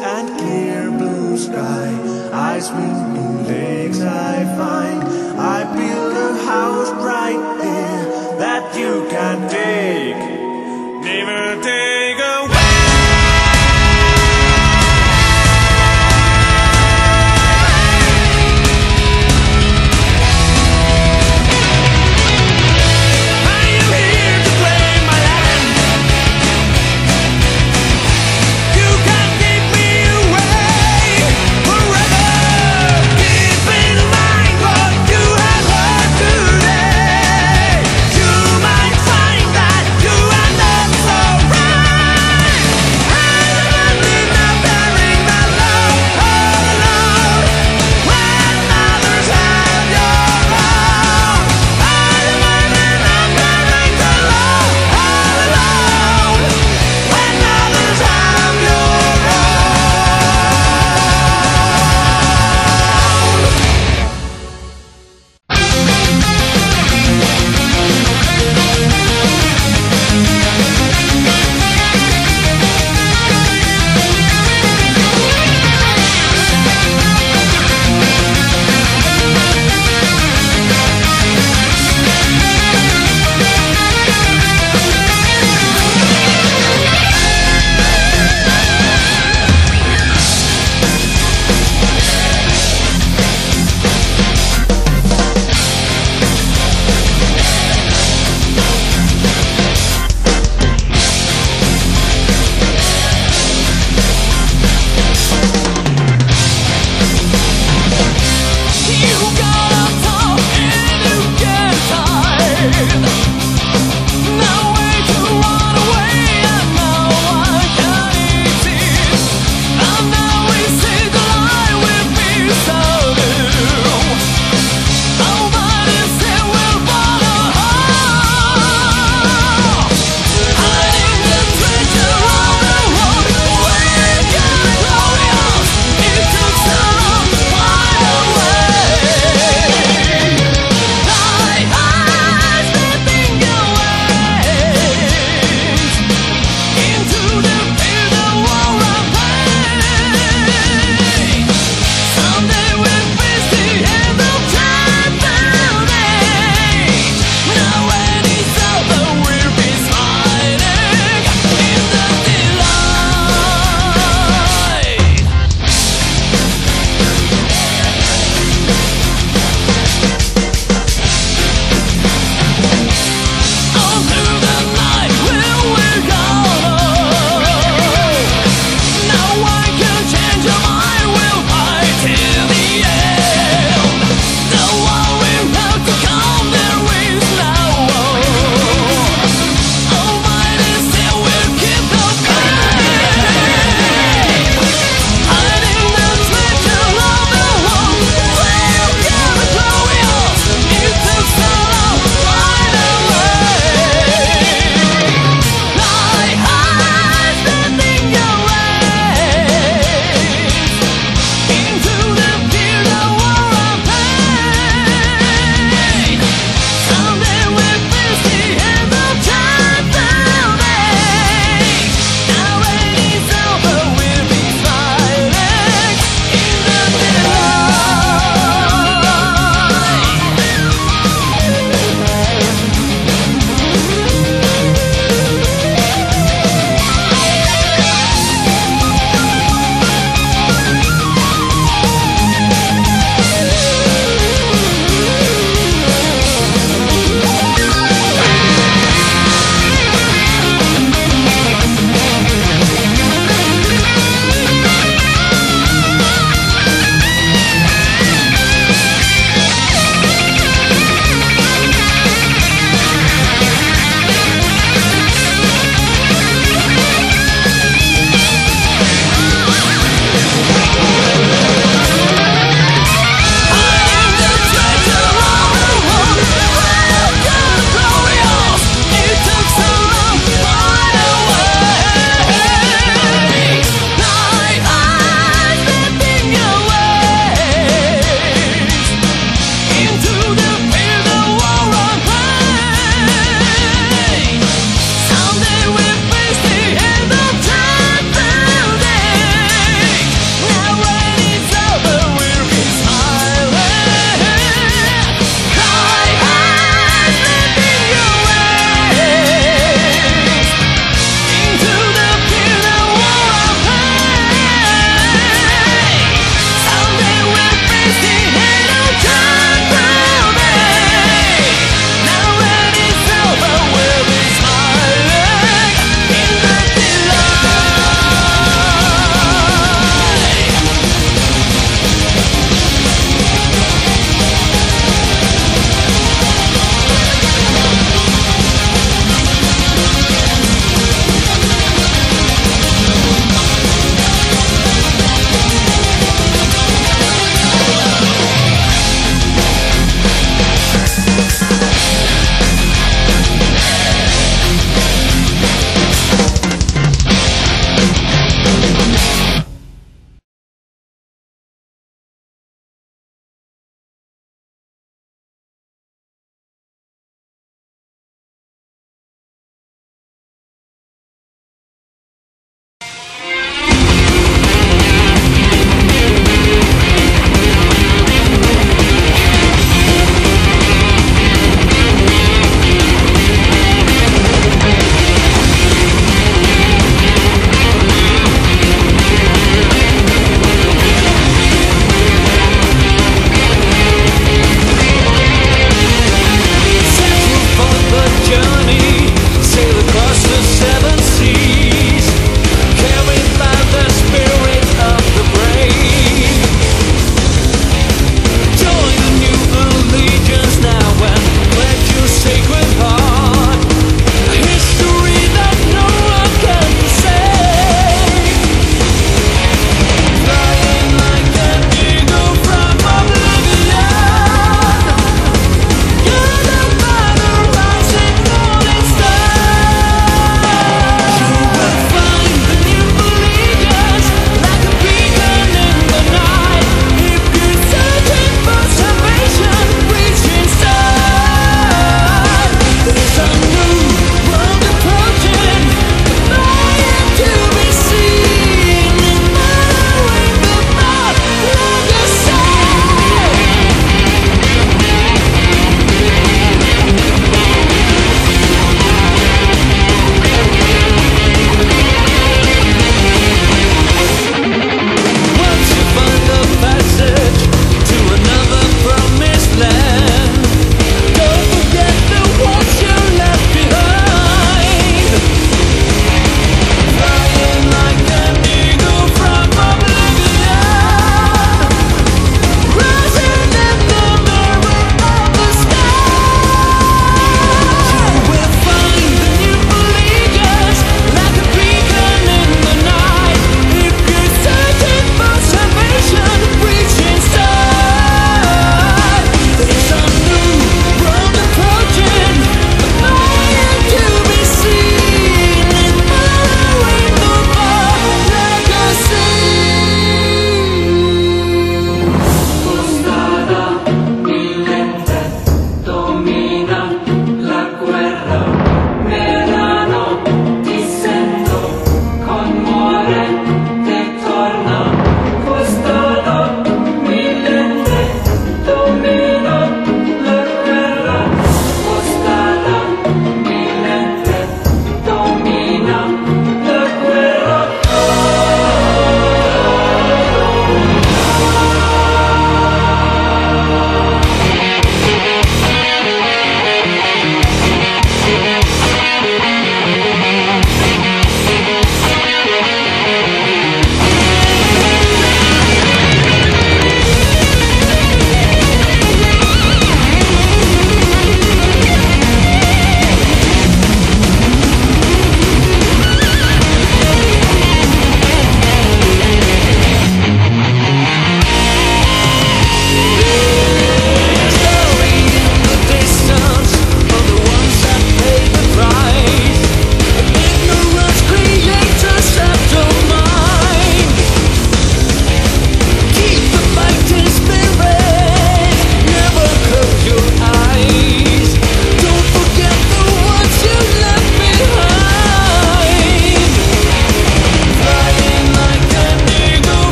And clear blue sky, I swim in lakes I find.